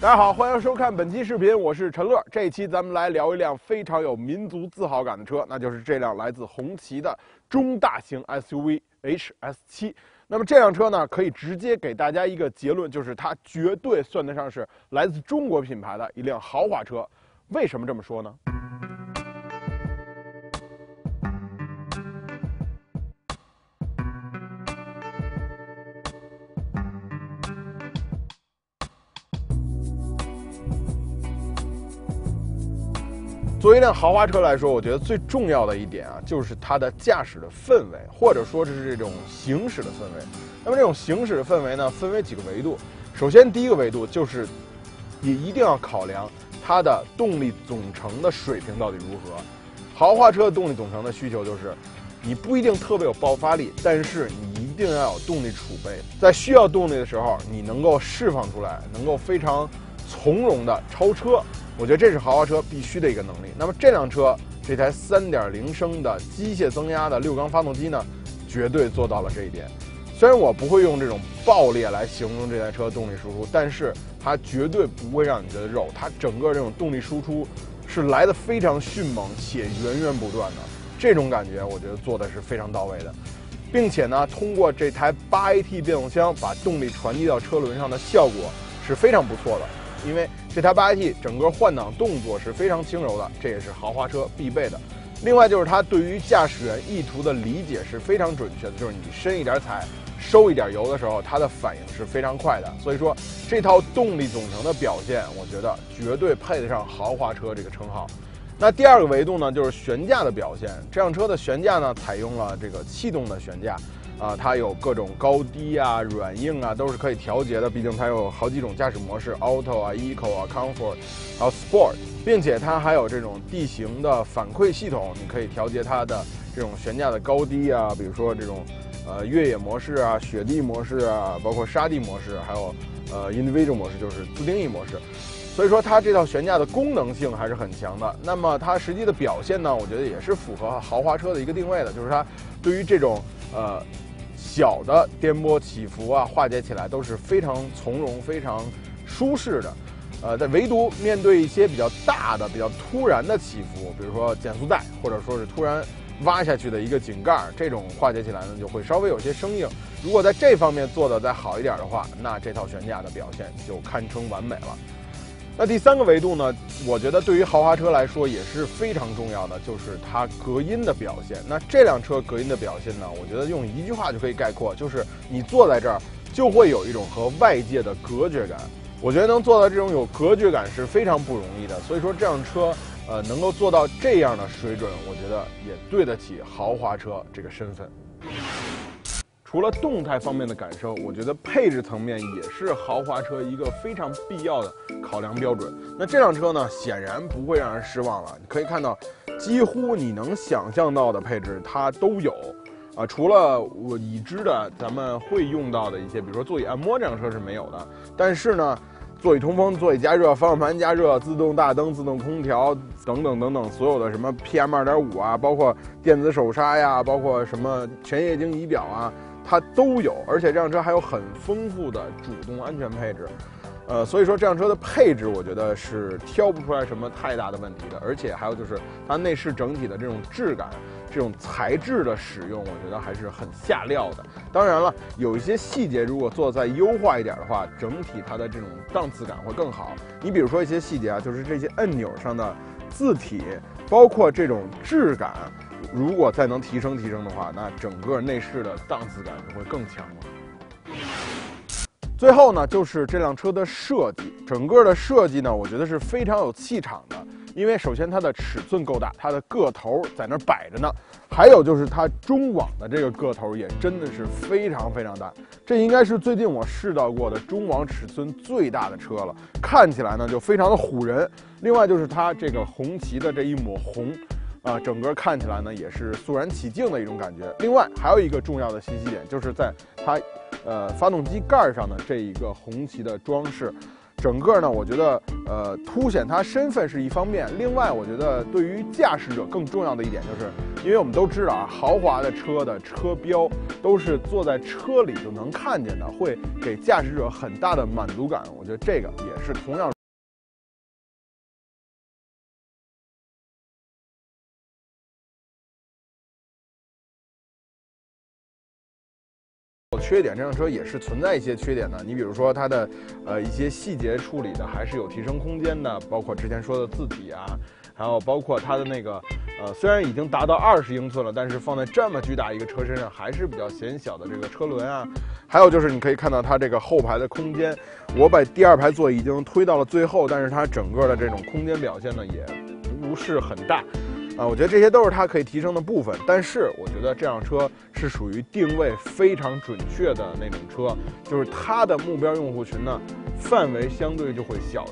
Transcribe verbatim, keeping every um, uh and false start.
大家好，欢迎收看本期视频，我是陈乐。这一期咱们来聊一辆非常有民族自豪感的车，那就是这辆来自红旗的中大型 S U V H S 七。那么这辆车呢，可以直接给大家一个结论，就是它绝对算得上是来自中国品牌的一辆豪华车。为什么这么说呢？ 作为一辆豪华车来说，我觉得最重要的一点啊，就是它的驾驶的氛围，或者说是这种行驶的氛围。那么这种行驶的氛围呢，分为几个维度。首先，第一个维度就是，你一定要考量它的动力总成的水平到底如何。豪华车的动力总成的需求就是，你不一定特别有爆发力，但是你一定要有动力储备，在需要动力的时候，你能够释放出来，能够非常从容的超车。 我觉得这是豪华车必须的一个能力。那么这辆车这台 三点零 升的机械增压的六缸发动机呢，绝对做到了这一点。虽然我不会用这种爆裂来形容这台车动力输出，但是它绝对不会让你觉得肉。它整个这种动力输出是来得非常迅猛且源源不断的，这种感觉我觉得做的是非常到位的，并且呢，通过这台 八 A T 变速箱把动力传递到车轮上的效果是非常不错的。 因为这台 八 A T 整个换挡动作是非常轻柔的，这也是豪华车必备的。另外就是它对于驾驶员意图的理解是非常准确的，就是你深一点踩、收一点油的时候，它的反应是非常快的。所以说，这套动力总成的表现，我觉得绝对配得上豪华车这个称号。那第二个维度呢，就是悬架的表现。这辆车的悬架呢，采用了这个气动的悬架。 啊，它有各种高低啊、软硬啊，都是可以调节的。毕竟它有好几种驾驶模式 ，Auto 啊、Eco 啊、Comfort， 还有 Sport， 并且它还有这种地形的反馈系统，你可以调节它的这种悬架的高低啊，比如说这种呃越野模式啊、雪地模式啊，包括沙地模式，还有呃 Individual 模式，就是自定义模式。所以说它这套悬架的功能性还是很强的。那么它实际的表现呢，我觉得也是符合豪华车的一个定位的，就是它对于这种呃。 小的颠簸起伏啊，化解起来都是非常从容、非常舒适的。呃，但唯独面对一些比较大的、比较突然的起伏，比如说减速带，或者说是突然挖下去的一个井盖，这种化解起来呢就会稍微有些生硬。如果在这方面做的再好一点的话，那这套悬架的表现就堪称完美了。那第三个维度呢，我觉得对于豪华车来说也是非常重要的，就是它隔音的表现。那这辆车隔音的表现呢，我觉得用一句话就可以概括，就是你坐在这儿就会有一种和外界的隔绝感。我觉得能做到这种有隔绝感是非常不容易的，所以说这辆车呃能够做到这样的水准，我觉得也对得起豪华车这个身份。 除了动态方面的感受，我觉得配置层面也是豪华车一个非常必要的考量标准。那这辆车呢，显然不会让人失望了。你可以看到，几乎你能想象到的配置它都有，啊，除了我已知的咱们会用到的一些，比如说座椅按摩，这辆车是没有的。但是呢，座椅通风、座椅加热、方向盘加热、自动大灯、自动空调等等等等，所有的什么 P M 二点五 啊，包括电子手刹呀，包括什么全液晶仪表啊。 它都有，而且这辆车还有很丰富的主动安全配置，呃，所以说这辆车的配置，我觉得是挑不出来什么太大的问题的。而且还有就是它内饰整体的这种质感、这种材质的使用，我觉得还是很下料的。当然了，有一些细节如果做再优化一点的话，整体它的这种档次感会更好。你比如说一些细节啊，就是这些按钮上的字体，包括这种质感。 如果再能提升提升的话，那整个内饰的档次感就会更强了。最后呢，就是这辆车的设计，整个的设计呢，我觉得是非常有气场的。因为首先它的尺寸够大，它的个头在那儿摆着呢，还有就是它中网的这个个头也真的是非常非常大，这应该是最近我试到过的中网尺寸最大的车了，看起来呢就非常的唬人。另外就是它这个红旗的这一抹红。啊，整个看起来呢也是肃然起敬的一种感觉。另外还有一个重要的信息点，就是在它呃发动机盖上的这一个红旗的装饰。 整个呢，我觉得，呃，凸显它身份是一方面。另外，我觉得对于驾驶者更重要的一点，就是因为我们都知道啊，豪华的车的车标都是坐在车里就能看见的，会给驾驶者很大的满足感。我觉得这个也是同样。 缺点，这辆车也是存在一些缺点的。你比如说它的，呃，一些细节处理的还是有提升空间的，包括之前说的字体啊，还有包括它的那个，呃，虽然已经达到二十英寸了，但是放在这么巨大一个车身上还是比较显小的这个车轮啊。还有就是你可以看到它这个后排的空间，我把第二排座椅已经推到了最后，但是它整个的这种空间表现呢也不是很大。 啊，我觉得这些都是它可以提升的部分，但是我觉得这辆车是属于定位非常准确的那种车，就是它的目标用户群呢，范围相对就会小